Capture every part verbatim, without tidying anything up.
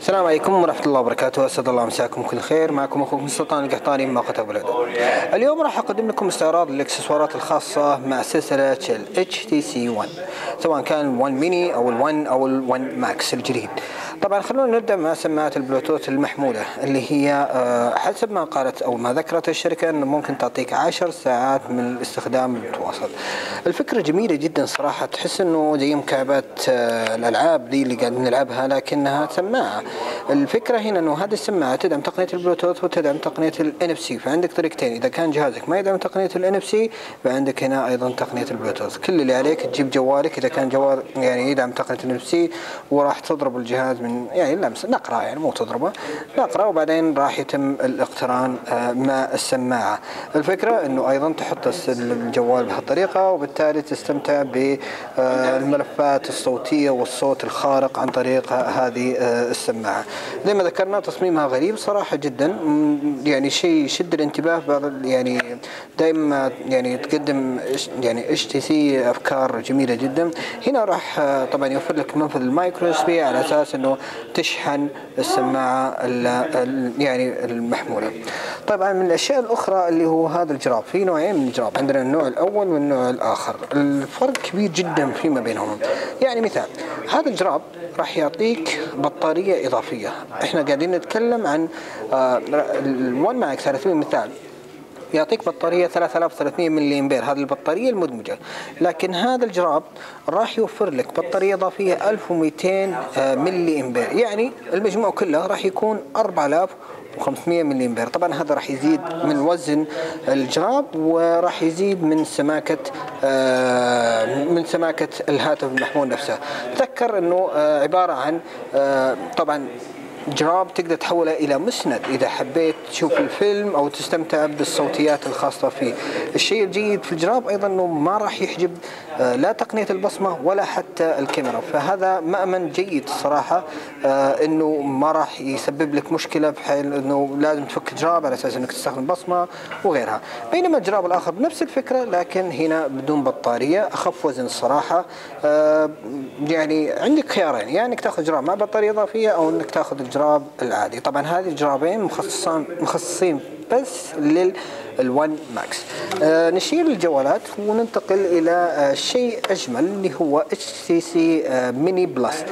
السلام عليكم ورحمة الله وبركاته، أسعد الله مساكم كل خير. معكم أخوكم سلطان القحطاني من مقهى أبو العدل. اليوم راح أقدم لكم استعراض للإكسسوارات الخاصة مع سلسلة ال إتش تي سي One، سواء كان ال One Mini أو ال One أو ال One Max الجديد. طبعا خلونا نبدأ مع سماعات البلوتوث المحمولة اللي هي حسب ما قالت أو ما ذكرت الشركة أن ممكن تعطيك عشر ساعات من الاستخدام المتواصل. الفكرة جميلة جدا صراحة، تحس إنه زي مكعبات الألعاب دي اللي قاعدين نلعبها لكنها سماعة. الفكرة هنا انه هذه السماعة تدعم تقنية البلوتوث وتدعم تقنية ال إن إف سي، فعندك طريقتين، اذا كان جهازك ما يدعم تقنية ال إن إف سي فعندك هنا ايضا تقنية البلوتوث. كل اللي عليك تجيب جوالك اذا كان جوال يعني يدعم تقنية ال إن إف سي، وراح تضرب الجهاز من يعني لمسة نقرة، يعني مو تضربه نقرة، وبعدين راح يتم الاقتران مع السماعة. الفكرة انه ايضا تحط الجوال بهالطريقة وبالتالي تستمتع بالملفات الصوتية والصوت الخارق عن طريق هذه السماعة. زي ما ذكرنا تصميمها غريب صراحة جدا، يعني شيء يشد الانتباه. بعض يعني دائما يعني تقدم يعني اتش تي سي افكار جميلة جدا. هنا راح طبعا يوفر لك منفذ المايكرو اس بي على اساس انه تشحن السماعة يعني المحمولة. طبعا من الاشياء الاخرى اللي هو هذا الجراب، في نوعين من الجراب، عندنا النوع الاول والنوع الاخر، الفرق كبير جدا فيما بينهم. يعني مثال هذا الجراب راح يعطيك بطارية إضافية، إحنا قاعدين نتكلم عن الون ماكس على سبيل المثال يعطيك بطارية ثلاثة آلاف وثلاثمئة ملي أمبير، هذه البطارية المدمجة، لكن هذا الجراب راح يوفر لك بطارية إضافية ألف ومئتين ملي أمبير، يعني المجموع كله راح يكون أربعة آلاف وخمسمئة ملي أمبير. طبعا هذا راح يزيد من وزن الجراب وراح يزيد من سماكة من سماكة الهاتف المحمول نفسه. تذكر انه عبارة عن طبعا جراب تقدر تحوله الى مسند اذا حبيت تشوف الفيلم او تستمتع بالصوتيات الخاصه فيه. الشيء الجيد في الجراب ايضا انه ما راح يحجب لا تقنيه البصمه ولا حتى الكاميرا، فهذا مأمن جيد الصراحه، انه ما راح يسبب لك مشكله بحيث انه لازم تفك جراب على اساس انك تستخدم بصمه وغيرها. بينما الجراب الاخر بنفس الفكره لكن هنا بدون بطاريه، اخف وزن الصراحه. يعني عندك خيارين، يعني انك تاخذ جراب مع بطاريه اضافيه او انك تاخذ الجراب العادي. طبعا هذه الجرابين مخصصين مخصصين بس للون ماكس. آه نشيل الجوالات وننتقل الى آه شيء اجمل اللي هو إتش تي سي آه ميني بلس.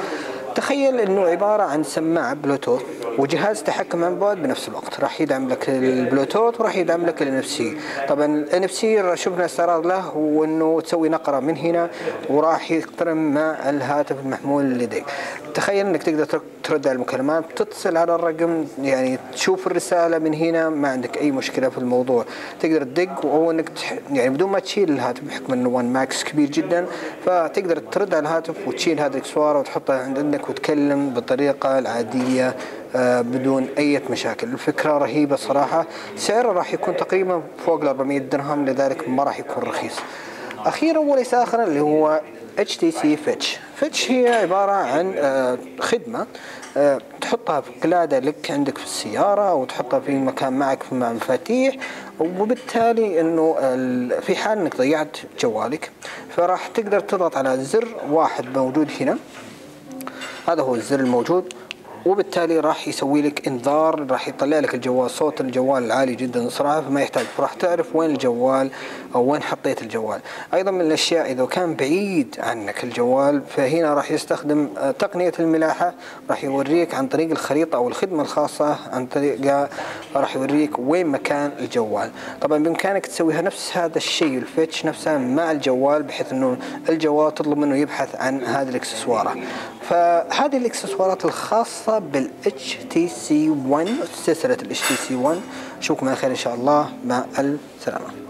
تخيل انه عباره عن سماعه بلوتوث وجهاز تحكم عن بعد بنفس الوقت، راح يدعم لك البلوتوث وراح يدعم لك ال إن إف سي. طبعا ال إن إف سي شفنا استعراض له، وانه تسوي نقره من هنا وراح يقترن مع الهاتف المحمول اللي لديك. تخيل انك تقدر ترد على المكالمات، تتصل على الرقم، يعني تشوف الرساله من هنا، ما عندك اي مشكله في الموضوع، تقدر تدق او انك يعني بدون ما تشيل الهاتف بحكم انه ون ماكس كبير جدا، فتقدر ترد على الهاتف وتشيل هذا الاكسسوار وتحطه عندك وتكلم بالطريقة العادية بدون أي مشاكل. الفكرة رهيبة صراحة، سعره راح يكون تقريبا فوق ال أربعمئة درهم، لذلك ما راح يكون رخيص. أخيرا وليس آخرا اللي هو إتش تي سي Fetch. Fetch هي عبارة عن خدمة تحطها في قلادة لك عندك في السيارة أو تحطها في مكان معك مع مفاتيح، وبالتالي انه في حال انك ضيعت جوالك فراح تقدر تضغط على زر واحد موجود هنا، هذا هو الزر الموجود، وبالتالي راح يسوي لك انذار، راح يطلع لك الجوال، صوت الجوال العالي جدا صراحه، فما يحتاج، راح تعرف وين الجوال او وين حطيت الجوال. ايضا من الاشياء اذا كان بعيد عنك الجوال فهنا راح يستخدم تقنيه الملاحه، راح يوريك عن طريق الخريطه او الخدمه الخاصه، عن طريقها راح يوريك وين مكان الجوال. طبعا بامكانك تسويها نفس هذا الشيء الفتش نفسها مع الجوال، بحيث انه الجوال تطلب منه يبحث عن هذه الاكسسوارات. فهذه الاكسسوارات الخاصه بال إتش تي سي One، سلسلة ال إتش تي سي One. اشوفكم على خير ان شاء الله، مع السلامة.